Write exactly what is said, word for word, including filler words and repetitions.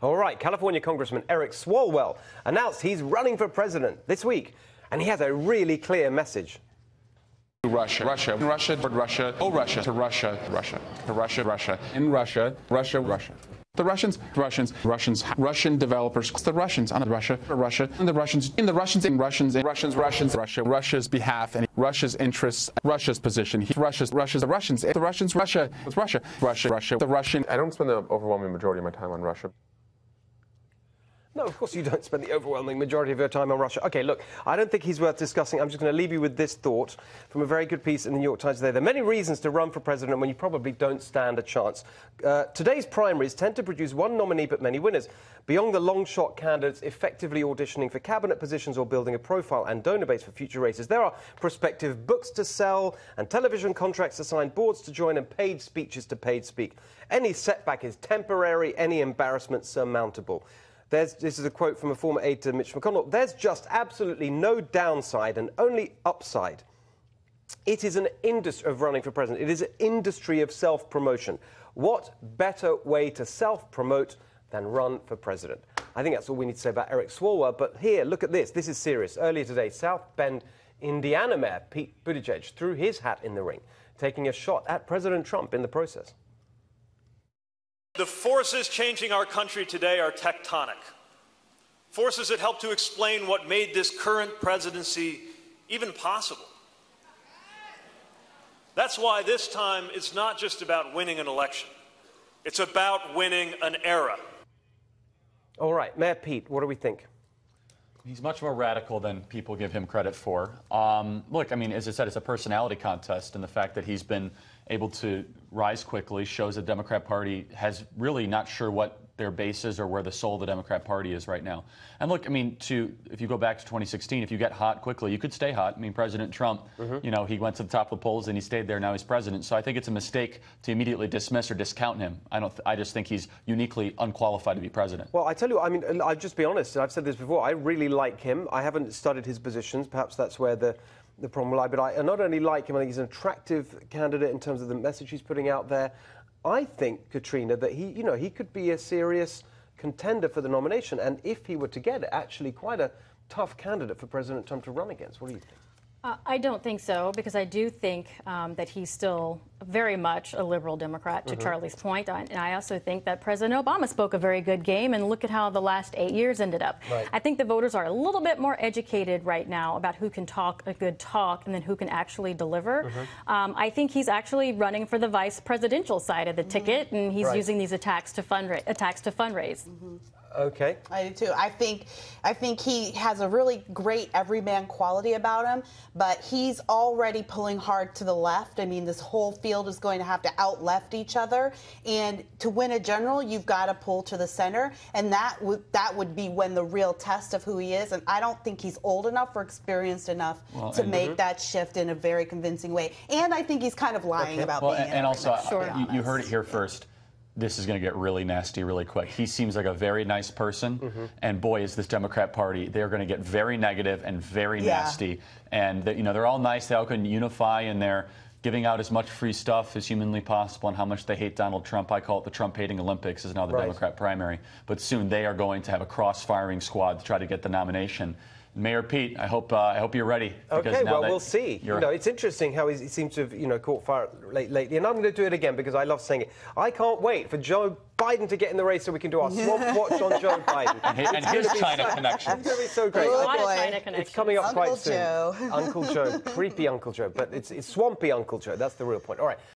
All right, California Congressman Eric Swalwell announced he's running for president this week, and he has a really clear message. Russia, Russia, Russia, Russia, oh Russia, to Russia, Russia, to Russia, Russia, in Russia, Russia, Russia. The Russians, Russians, Russians, Russian developers, the Russians on Russia, Russia, and the Russians, in the Russians, in Russians, in Russians, Russians, Russia, Russia's behalf, and Russia's interests, Russia's position, Russia's, Russia's, the Russians, the Russians, Russia, Russia, Russia, Russia, the Russian. I don't spend the overwhelming majority of my time on Russia. No, of course you don't spend the overwhelming majority of your time on Russia. OK, look, I don't think he's worth discussing. I'm just going to leave you with this thought from a very good piece in the New York Times today. There are many reasons to run for president when you probably don't stand a chance. Uh, today's primaries tend to produce one nominee but many winners. Beyond the long-shot candidates effectively auditioning for cabinet positions or building a profile and donor base for future races, there are prospective books to sell and television contracts to sign, boards to join and paid speeches to paid speak. Any setback is temporary, any embarrassment surmountable. There's, this is a quote from a former aide to Mitch McConnell. There's just absolutely no downside and only upside. It is an industry of running for president. It is an industry of self-promotion. What better way to self-promote than run for president? I think that's all we need to say about Eric Swalwell. But here, look at this. This is serious. Earlier today, South Bend, Indiana Mayor Pete Buttigieg threw his hat in the ring, taking a shot at President Trump in the process. The forces changing our country today are tectonic, forces that help to explain what made this current presidency even possible. That's why this time it's not just about winning an election. It's about winning an era. All right, Mayor Pete, what do we think? He's much more radical than people give him credit for. Um, look, I mean, as I said, it's a personality contest, and the fact that he's been able to rise quickly shows the Democrat Party has really not sure what their base is or where the soul of the Democrat Party is right now. And look, I mean, to if you go back to twenty sixteen, if you get hot quickly, you could stay hot. I mean, President Trump, mm-hmm. you know, he went to the top of the polls and he stayed there. Now he's president. So I think it's a mistake to immediately dismiss or discount him. I don't. Th I just think he's uniquely unqualified to be president. Well, I tell you, I mean, I'll just be honest. I've said this before. I really like him. I haven't studied his positions. Perhaps that's where the the problem lies. But I not only like him, I think he's an attractive candidate in terms of the message he's putting out there. I think, Katrina, that he, you know, he could be a serious contender for the nomination, and if he were to get it, actually quite a tough candidate for President Trump to run against. What do you think? Uh, I don't think so, because I do think um, that he's still very much a liberal Democrat, to mm-hmm. Charlie's point. I, and I also think that President Obama spoke a very good game, and look at how the last eight years ended up. Right. I think the voters are a little bit more educated right now about who can talk a good talk and then who can actually deliver. Mm-hmm. um, I think he's actually running for the vice presidential side of the mm-hmm. ticket, and he's right. using these attacks to, fundra attacks to fundraise. Mm-hmm. Okay. I do too. I think, I think he has a really great everyman quality about him, but he's already pulling hard to the left. I mean, this whole field is going to have to outleft each other, and to win a general, you've got to pull to the center, and that would that would be when the real test of who he is. And I don't think he's old enough or experienced enough well, to make that shift in a very convincing way. And I think he's kind of lying okay. about well, being. And, and also, I, sure. you, you heard it here first. This is going to get really nasty really quick. He seems like a very nice person, mm-hmm. and boy, is this Democrat Party. They're going to get very negative and very yeah. nasty. And, you know, they're all nice. They all can unify, and they're giving out as much free stuff as humanly possible and how much they hate Donald Trump. I call it the Trump-hating Olympics is now the right. Democrat primary. But soon they are going to have a cross-firing squad to try to get the nomination. Mayor Pete, I hope uh, I hope you're ready. Okay, well, we'll see. You know, it's interesting how he seems to have, you know, caught fire late, lately, and I'm going to do it again because I love saying it. I can't wait for Joe Biden to get in the race so we can do our swamp watch on Joe Biden and, and his China so, connection. It's going to be so great. Oh, I think it's coming up Uncle quite Joe. soon. Uncle Joe, creepy Uncle Joe, but it's, it's swampy Uncle Joe. That's the real point. All right.